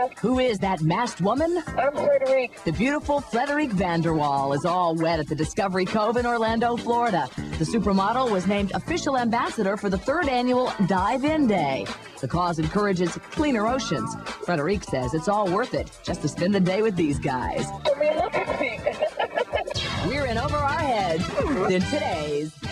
Yes. Who is that masked woman? I'm Frederique. The beautiful Frederique Van Der Waal is all wet at the Discovery Cove in Orlando, Florida. The supermodel was named official ambassador for the 3rd annual Dive-In Day. The cause encourages cleaner oceans. Frederique says it's all worth it just to spend the day with these guys. We're in over our heads in today's